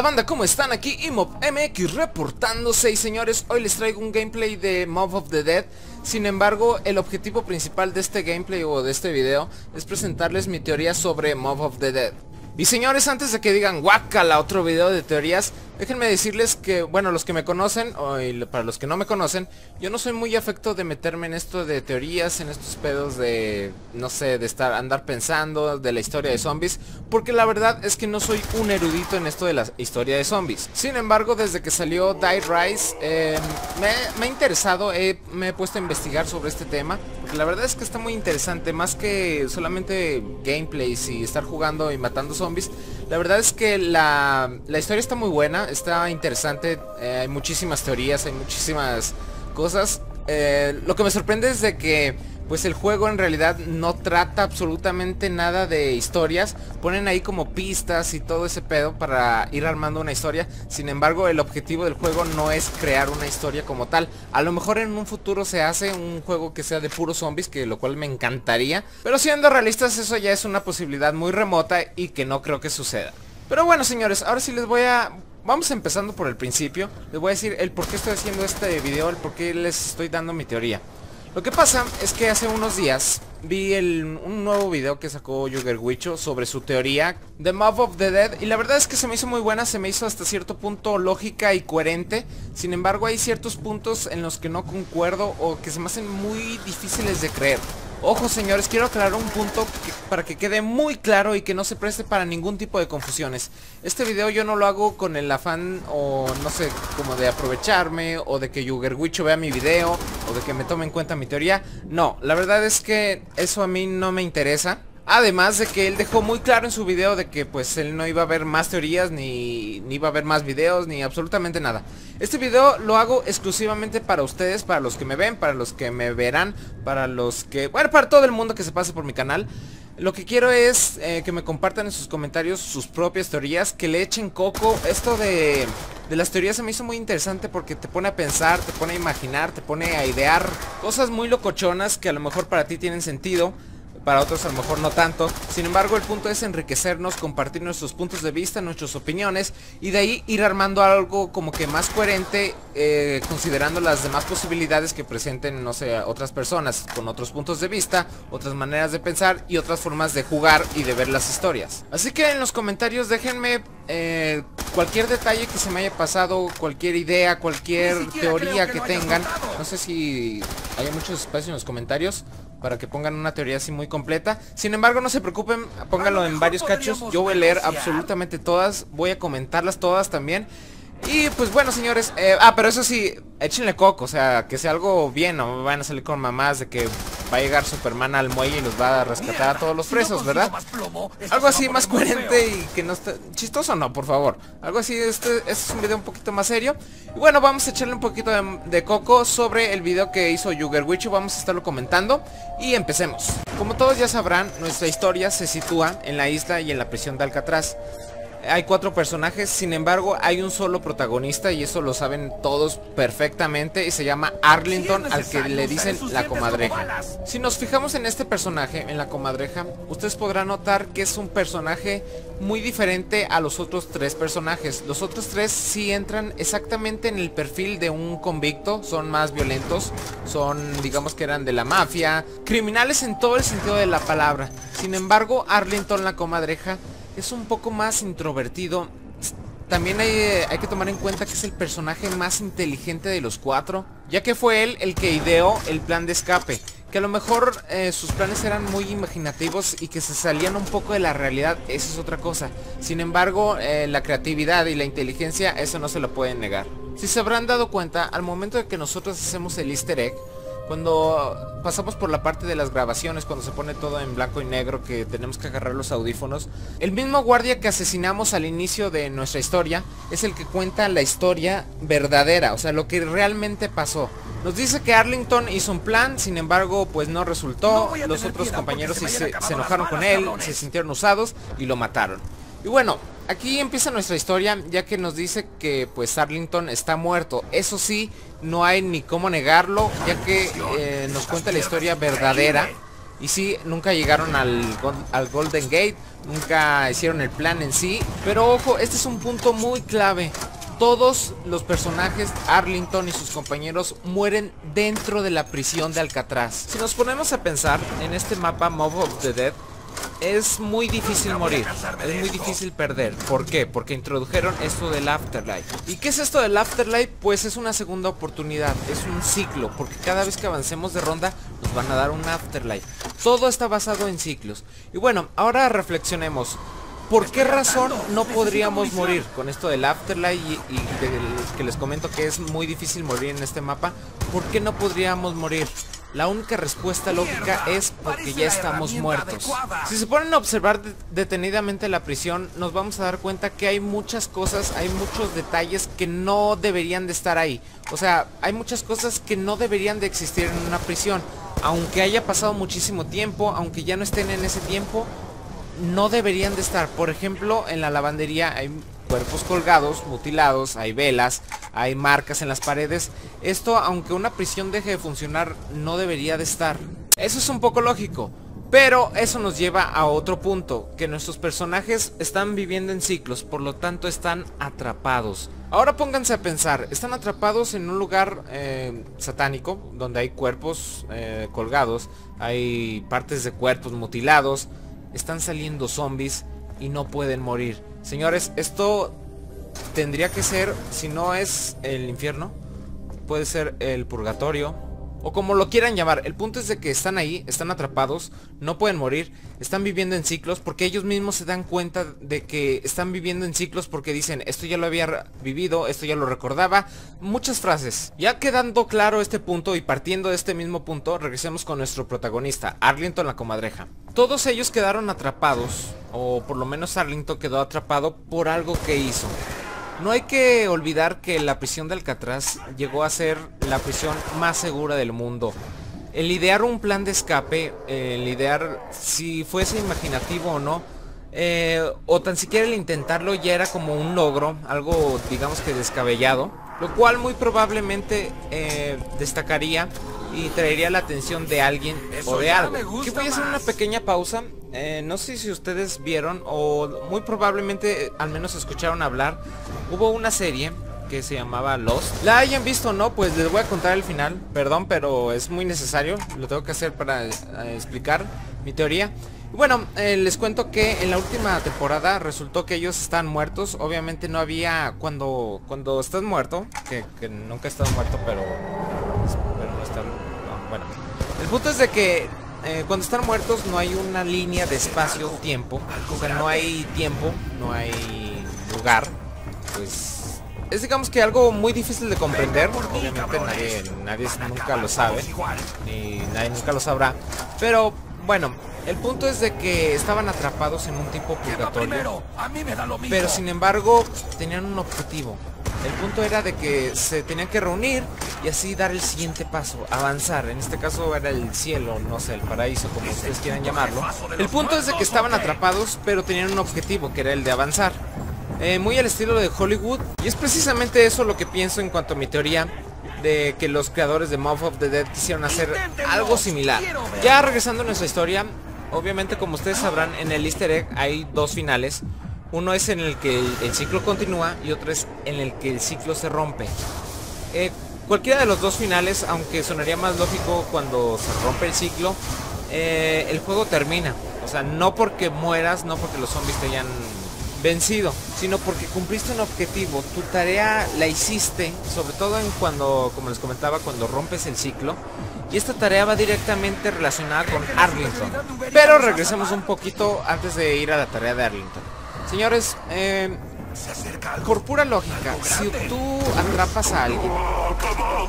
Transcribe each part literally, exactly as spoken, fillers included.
onda banda? ¿Cómo están? Aquí EmoVmx reportándose y señores, hoy les traigo un gameplay de Mob of the Dead. Sin embargo, el objetivo principal de este gameplay o de este video es presentarles mi teoría sobre Mob of the Dead. Y señores, antes de que digan guácala, otro video de teorías, déjenme decirles que, bueno, los que me conocen, o para los que no me conocen, yo no soy muy afecto de meterme en esto de teorías, en estos pedos de, no sé, de estar andar pensando de la historia de zombies, porque la verdad es que no soy un erudito en esto de la historia de zombies. Sin embargo, desde que salió Die Rise, eh, me, me he interesado, eh, me he puesto a investigar sobre este tema, porque la verdad es que está muy interesante, más que solamente gameplays y estar jugando y matando zombies. La verdad es que la, la historia está muy buena, está interesante, eh, hay muchísimas teorías, hay muchísimas cosas. Eh, lo que me sorprende es de que pues el juego en realidad no trata absolutamente nada de historias. Ponen ahí como pistas y todo ese pedo para ir armando una historia. Sin embargo, el objetivo del juego no es crear una historia como tal. A lo mejor en un futuro se hace un juego que sea de puros zombies, que lo cual me encantaría. Pero siendo realistas, eso ya es una posibilidad muy remota y que no creo que suceda. Pero bueno señores, ahora sí les voy a... Vamos empezando por el principio. Les voy a decir el por qué estoy haciendo este video, el por qué les estoy dando mi teoría. Lo que pasa es que hace unos días vi el, un nuevo video que sacó Juggerwitch sobre su teoría de Mob of the Dead. Y la verdad es que se me hizo muy buena, se me hizo hasta cierto punto lógica y coherente. Sin embargo, hay ciertos puntos en los que no concuerdo o que se me hacen muy difíciles de creer. Ojo señores, quiero aclarar un punto que, para que quede muy claro y que no se preste para ningún tipo de confusiones. Este video yo no lo hago con el afán o no sé, como de aprovecharme o de que Juggerwitch vea mi video o de que me tome en cuenta mi teoría. No, la verdad es que eso a mí no me interesa. Además de que él dejó muy claro en su video de que pues él no iba a ver más teorías, ni, ni iba a ver más videos, ni absolutamente nada. Este video lo hago exclusivamente para ustedes, para los que me ven, para los que me verán, para los que... Bueno, para todo el mundo que se pase por mi canal. Lo que quiero es eh, que me compartan en sus comentarios sus propias teorías, que le echen coco. Esto de, de las teorías se me hizo muy interesante porque te pone a pensar, te pone a imaginar, te pone a idear cosas muy locochonas que a lo mejor para ti tienen sentido. Para otros a lo mejor no tanto. Sin embargo, el punto es enriquecernos, compartir nuestros puntos de vista, nuestras opiniones, y de ahí ir armando algo como que más coherente, eh, considerando las demás posibilidades que presenten, no sé, otras personas con otros puntos de vista, otras maneras de pensar y otras formas de jugar y de ver las historias. Así que en los comentarios déjenme eh, cualquier detalle que se me haya pasado, cualquier idea, cualquier teoría que tengan. No sé si hay muchos espacios en los comentarios para que pongan una teoría así muy completa. Sin embargo, no se preocupen, pónganlo en varios cachos. Yo voy a leer absolutamente todas, voy a comentarlas todas también. Y pues bueno señores, eh, ah, pero eso sí, échenle coco, o sea, que sea algo bien. No van a salir con mamás de que va a llegar Superman al muelle y los va a rescatar a todos los presos, ¿verdad? Algo así más coherente y que no está... Chistoso no, por favor. Algo así, este, este es un video un poquito más serio. Y bueno, vamos a echarle un poquito de, de coco sobre el video que hizo Juggerwitch. Vamos a estarlo comentando y empecemos. Como todos ya sabrán, nuestra historia se sitúa en la isla y en la prisión de Alcatraz. Hay cuatro personajes, sin embargo hay un solo protagonista y eso lo saben todos perfectamente, y se llama Arlington, al que le dicen la comadreja. Si nos fijamos en este personaje, en la comadreja, ustedes podrán notar que es un personaje muy diferente a los otros tres personajes. Los otros tres sí entran exactamente en el perfil de un convicto, son más violentos, son, digamos que eran de la mafia, criminales en todo el sentido de la palabra. Sin embargo, Arlington, la comadreja, es un poco más introvertido. También hay, hay que tomar en cuenta que es el personaje más inteligente de los cuatro, ya que fue él el que ideó el plan de escape, que a lo mejor eh, sus planes eran muy imaginativos y que se salían un poco de la realidad. Eso es otra cosa. Sin embargo, eh, la creatividad y la inteligencia, eso no se lo pueden negar. Si se habrán dado cuenta, al momento de que nosotros hacemos el easter egg, cuando pasamos por la parte de las grabaciones, cuando se pone todo en blanco y negro, que tenemos que agarrar los audífonos, el mismo guardia que asesinamos al inicio de nuestra historia es el que cuenta la historia verdadera, o sea, lo que realmente pasó. Nos dice que Arlington hizo un plan, sin embargo, pues no resultó. No, los otros compañeros se, se, se enojaron con él, se sintieron usados y lo mataron. Y bueno, aquí empieza nuestra historia, ya que nos dice que pues Arlington está muerto. Eso sí, no hay ni cómo negarlo, ya que eh, nos cuenta la historia verdadera. Y sí, nunca llegaron al, al Golden Gate, nunca hicieron el plan en sí. Pero ojo, este es un punto muy clave. Todos los personajes, Arlington y sus compañeros, mueren dentro de la prisión de Alcatraz. Si nos ponemos a pensar, en este mapa Mob of the Dead, es muy difícil morir, es muy difícil perder. ¿Por qué? Porque introdujeron esto del Afterlife. ¿Y qué es esto del Afterlife? Pues es una segunda oportunidad, es un ciclo, porque cada vez que avancemos de ronda nos van a dar un Afterlife. Todo está basado en ciclos. Y bueno, ahora reflexionemos. ¿Por qué razón no podríamos morir con esto del Afterlife y, y de, que les comento que es muy difícil morir en este mapa? ¿Por qué no podríamos morir? La única respuesta lógica es porque ya estamos muertos. Si se ponen a observar detenidamente la prisión, nos vamos a dar cuenta que hay muchas cosas, hay muchos detalles que no deberían de estar ahí. O sea, hay muchas cosas que no deberían de existir en una prisión. Aunque haya pasado muchísimo tiempo, aunque ya no estén en ese tiempo, no deberían de estar. Por ejemplo, en la lavandería hay cuerpos colgados, mutilados, hay velas, hay marcas en las paredes. Esto, aunque una prisión deje de funcionar, no debería de estar. Eso es un poco lógico, pero eso nos lleva a otro punto, que nuestros personajes están viviendo en ciclos, por lo tanto están atrapados. Ahora pónganse a pensar, están atrapados en un lugar eh, satánico, donde hay cuerpos eh, colgados, hay partes de cuerpos mutilados, están saliendo zombies y no pueden morir. Señores, esto tendría que ser, si no es el infierno, puede ser el purgatorio, o como lo quieran llamar. El punto es de que están ahí, están atrapados, no pueden morir, están viviendo en ciclos, porque ellos mismos se dan cuenta de que están viviendo en ciclos, porque dicen, esto ya lo había vivido, esto ya lo recordaba. Muchas frases. Ya quedando claro este punto y partiendo de este mismo punto, regresemos con nuestro protagonista, Arlington la comadreja. Todos ellos quedaron atrapados, o por lo menos Arlington quedó atrapado por algo que hizo. No hay que olvidar que la prisión de Alcatraz llegó a ser la prisión más segura del mundo. El idear un plan de escape, el idear si fuese imaginativo o no, eh, o tan siquiera el intentarlo, ya era como un logro, algo digamos que descabellado, lo cual muy probablemente eh, destacaría y traería la atención de alguien o de algo. Aquí voy a hacer una pequeña pausa. Eh, no sé si ustedes vieron, o muy probablemente al menos escucharon hablar. Hubo una serie que se llamaba Lost. La hayan visto o no, pues les voy a contar el final. Perdón, pero es muy necesario. Lo tengo que hacer para eh, explicar mi teoría. Bueno, eh, les cuento que en la última temporada resultó que ellos estaban muertos. Obviamente no había... Cuando cuando estás muerto, que, que nunca he estado muerto, pero... pero no está... No, bueno, el punto es de que eh, cuando están muertos no hay una línea de espacio-tiempo. O sea, no hay tiempo, no hay lugar. Pues es digamos que algo muy difícil de comprender. Obviamente nadie, nadie nunca lo sabe, ni nadie nunca lo sabrá. Pero bueno, el punto es de que estaban atrapados en un tipo purgatorio, pero sin embargo tenían un objetivo. El punto era de que se tenían que reunir y así dar el siguiente paso, avanzar. En este caso era el cielo, no sé, el paraíso, como ustedes quieran llamarlo. El punto es de que estaban atrapados, pero tenían un objetivo, que era el de avanzar. Eh, muy al estilo de Hollywood. Y es precisamente eso lo que pienso en cuanto a mi teoría de que los creadores de Mob of the Dead quisieron hacer algo similar. Ya regresando a nuestra historia, obviamente como ustedes sabrán, en el easter egg hay dos finales. Uno es en el que el, el ciclo continúa y otro es en el que el ciclo se rompe. eh, Cualquiera de los dos finales, aunque sonaría más lógico cuando se rompe el ciclo, eh, el juego termina. O sea, no porque mueras, no porque los zombies te hayan vencido, sino porque cumpliste un objetivo, tu tarea la hiciste, sobre todo en cuando, como les comentaba, cuando rompes el ciclo. Y esta tarea va directamente relacionada con Arlington. Pero regresemos un poquito antes de ir a la tarea de Arlington. Señores, eh, por pura lógica, si tú atrapas a alguien,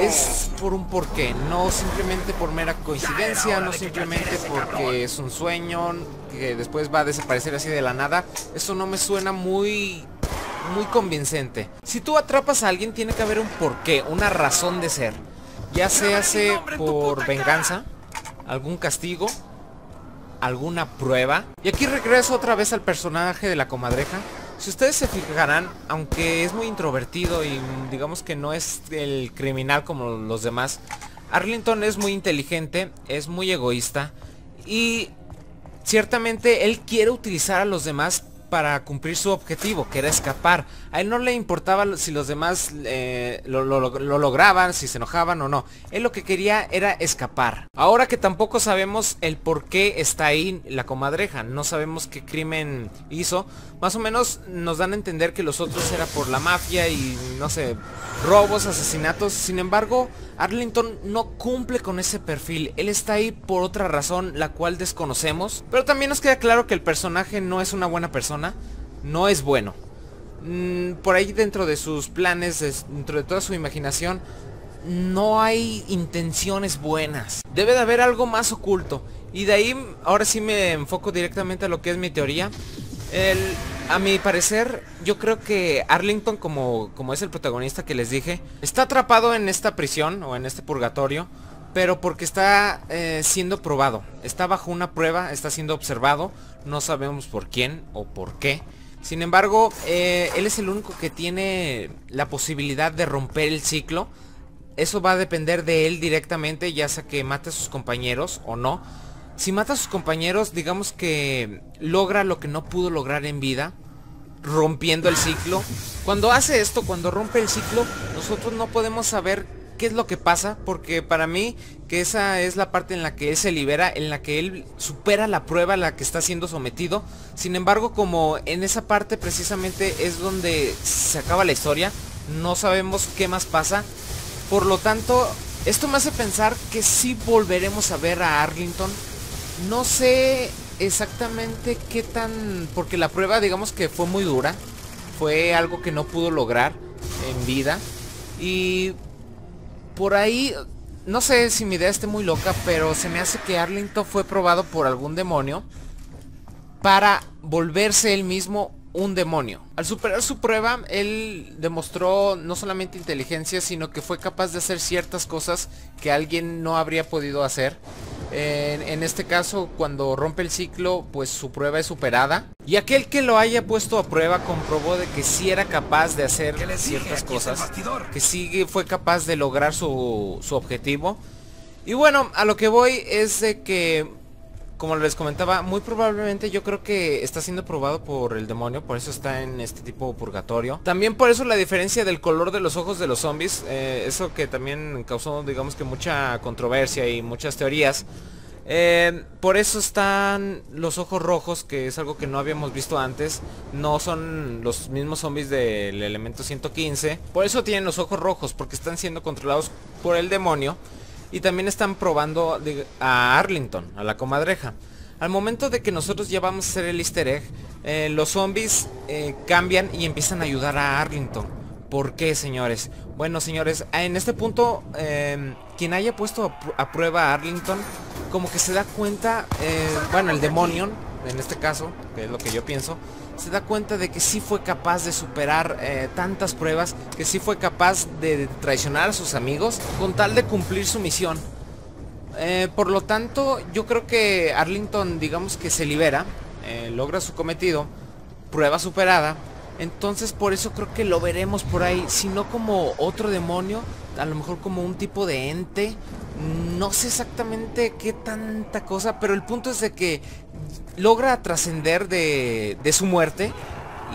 es por un porqué, no simplemente por mera coincidencia, no simplemente porque es un sueño que después va a desaparecer así de la nada. Eso no me suena muy, muy convincente. Si tú atrapas a alguien, tiene que haber un porqué, una razón de ser. Ya se hace por venganza, algún castigo, alguna prueba. Y aquí regreso otra vez al personaje de la comadreja. Si ustedes se fijarán, aunque es muy introvertido y digamos que no es el criminal como los demás, Arlington es muy inteligente, es muy egoísta y ciertamente él quiere utilizar a los demás para cumplir su objetivo, que era escapar. A él no le importaba si los demás eh, lo, lo, lo lograban, si se enojaban o no. Él lo que quería era escapar. Ahora que tampoco sabemos el por qué está ahí la comadreja, no sabemos qué crimen hizo. Más o menos nos dan a entender que los otros era por la mafia y no sé, robos, asesinatos. Sin embargo, Arlington no cumple con ese perfil. Él está ahí por otra razón, la cual desconocemos. Pero también nos queda claro que el personaje no es una buena persona. No es bueno. Mm, por ahí dentro de sus planes, dentro de toda su imaginación, no hay intenciones buenas. Debe de haber algo más oculto. Y de ahí, ahora sí me enfoco directamente a lo que es mi teoría. El, a mi parecer, yo creo que Arlington, como, como es el protagonista que les dije, está atrapado en esta prisión o en este purgatorio, pero porque está eh, siendo probado. Está bajo una prueba, está siendo observado. No sabemos por quién o por qué. Sin embargo, eh, él es el único que tiene la posibilidad de romper el ciclo. Eso va a depender de él directamente, ya sea que mate a sus compañeros o no. Si mata a sus compañeros, digamos que logra lo que no pudo lograr en vida, rompiendo el ciclo. Cuando hace esto, cuando rompe el ciclo, nosotros no podemos saber qué es lo que pasa, porque para mí que esa es la parte en la que él se libera, en la que él supera la prueba a la que está siendo sometido. Sin embargo, como en esa parte precisamente es donde se acaba la historia, no sabemos qué más pasa. Por lo tanto, esto me hace pensar que sí volveremos a ver a Arlington. No sé exactamente qué tan, porque la prueba digamos que fue muy dura, fue algo que no pudo lograr en vida. Y por ahí, no sé si mi idea esté muy loca, pero se me hace que Arlington fue probado por algún demonio para volverse él mismo un demonio. Al superar su prueba, él demostró no solamente inteligencia, sino que fue capaz de hacer ciertas cosas que alguien no habría podido hacer. En, en este caso, cuando rompe el ciclo, pues su prueba es superada. Y aquel que lo haya puesto a prueba comprobó de que sí era capaz de hacer ciertas cosas, que sí fue capaz de lograr su, su objetivo. Y bueno, a lo que voy es de que, como les comentaba, muy probablemente yo creo que está siendo probado por el demonio, por eso está en este tipo de purgatorio. También por eso la diferencia del color de los ojos de los zombies, eh, eso que también causó digamos que mucha controversia y muchas teorías. Eh, por eso están los ojos rojos, que es algo que no habíamos visto antes. No son los mismos zombies del elemento ciento quince. Por eso tienen los ojos rojos, porque están siendo controlados por el demonio. Y también están probando a Arlington, a la comadreja. Al momento de que nosotros ya vamos a hacer el easter egg, eh, los zombies eh, cambian y empiezan a ayudar a Arlington. ¿Por qué, señores? Bueno, señores, en este punto, eh, quien haya puesto a, pr a prueba a Arlington, como que se da cuenta, eh, bueno, el demonio, en este caso, que es lo que yo pienso, se da cuenta de que sí fue capaz de superar eh, tantas pruebas, que sí fue capaz de traicionar a sus amigos con tal de cumplir su misión. Eh, por lo tanto, yo creo que Arlington, digamos que se libera, eh, logra su cometido, prueba superada. Entonces por eso creo que lo veremos por ahí, si no como otro demonio, a lo mejor como un tipo de ente. No sé exactamente qué tanta cosa, pero el punto es de que logra trascender de, de su muerte.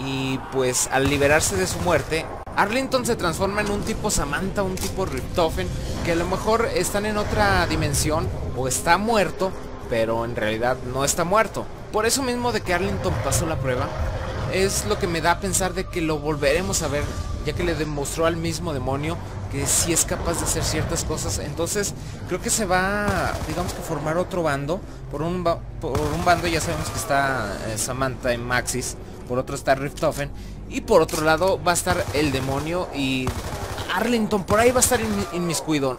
Y pues al liberarse de su muerte, Arlington se transforma en un tipo Samantha, un tipo Richtofen, que a lo mejor están en otra dimensión o está muerto, pero en realidad no está muerto. Por eso mismo de que Arlington pasó la prueba, es lo que me da a pensar de que lo volveremos a ver, ya que le demostró al mismo demonio que sí es capaz de hacer ciertas cosas. Entonces creo que se va, digamos que formar otro bando. Por un, ba por un bando ya sabemos que está eh, Samantha en Maxis, por otro está Richtofen, y por otro lado va a estar el demonio y Arlington. Por ahí va a estar inmiscuido.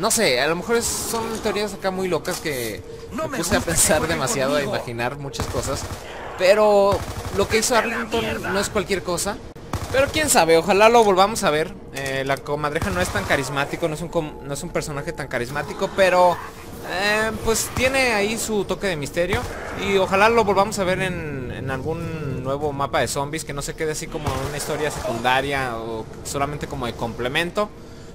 No sé, a lo mejor son teorías acá muy locas que no me puse a pensar demasiado, a imaginar muchas cosas. Pero lo que hizo Arlington no es cualquier cosa. Pero quién sabe, ojalá lo volvamos a ver. Eh, la comadreja no es tan carismático, no es un, com no es un personaje tan carismático, pero eh, pues tiene ahí su toque de misterio. Y ojalá lo volvamos a ver en, en algún nuevo mapa de zombies, que no se quede así como una historia secundaria o solamente como de complemento.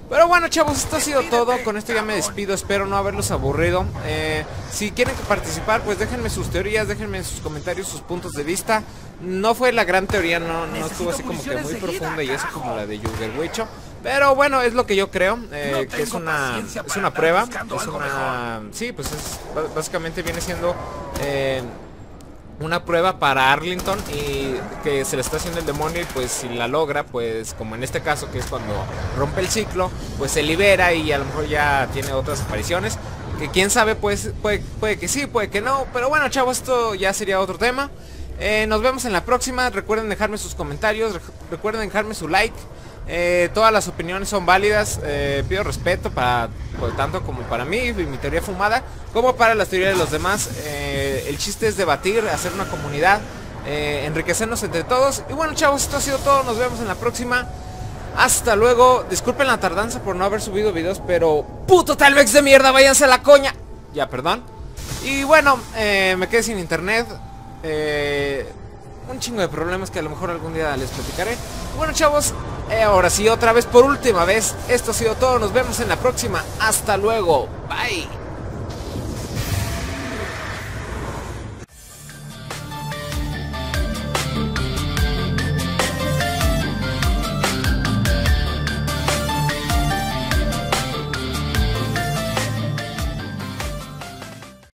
Pero bueno, chavos, esto ha sido todo. Con esto ya me despido, espero no haberlos aburrido. eh, Si quieren participar, pues déjenme sus teorías, déjenme en sus comentarios sus puntos de vista. No fue la gran teoría, no, no estuvo así como que muy profunda y eso como la de Juggerwitch. Pero bueno, es lo que yo creo, eh, que es una, es una prueba, es una... Sí, pues es, básicamente viene siendo... Eh, una prueba para Arlington y que se le está haciendo el demonio, y pues si la logra, pues como en este caso que es cuando rompe el ciclo, pues se libera y a lo mejor ya tiene otras apariciones. Que quién sabe, pues puede, puede que sí, puede que no. Pero bueno, chavos, esto ya sería otro tema. Eh, nos vemos en la próxima. Recuerden dejarme sus comentarios, rec recuerden dejarme su like. Eh, todas las opiniones son válidas. eh, Pido respeto para, por tanto como para mí, mi teoría fumada, como para las teorías de los demás. eh, El chiste es debatir, hacer una comunidad, eh, enriquecernos entre todos. Y bueno, chavos, esto ha sido todo, nos vemos en la próxima. Hasta luego. Disculpen la tardanza por no haber subido videos, pero puto Talvex de mierda, váyanse a la coña. Ya, perdón. Y bueno, eh, me quedé sin internet. eh, Un chingo de problemas que a lo mejor algún día les platicaré. Bueno, chavos, ahora sí, otra vez, por última vez, esto ha sido todo, nos vemos en la próxima, hasta luego, bye.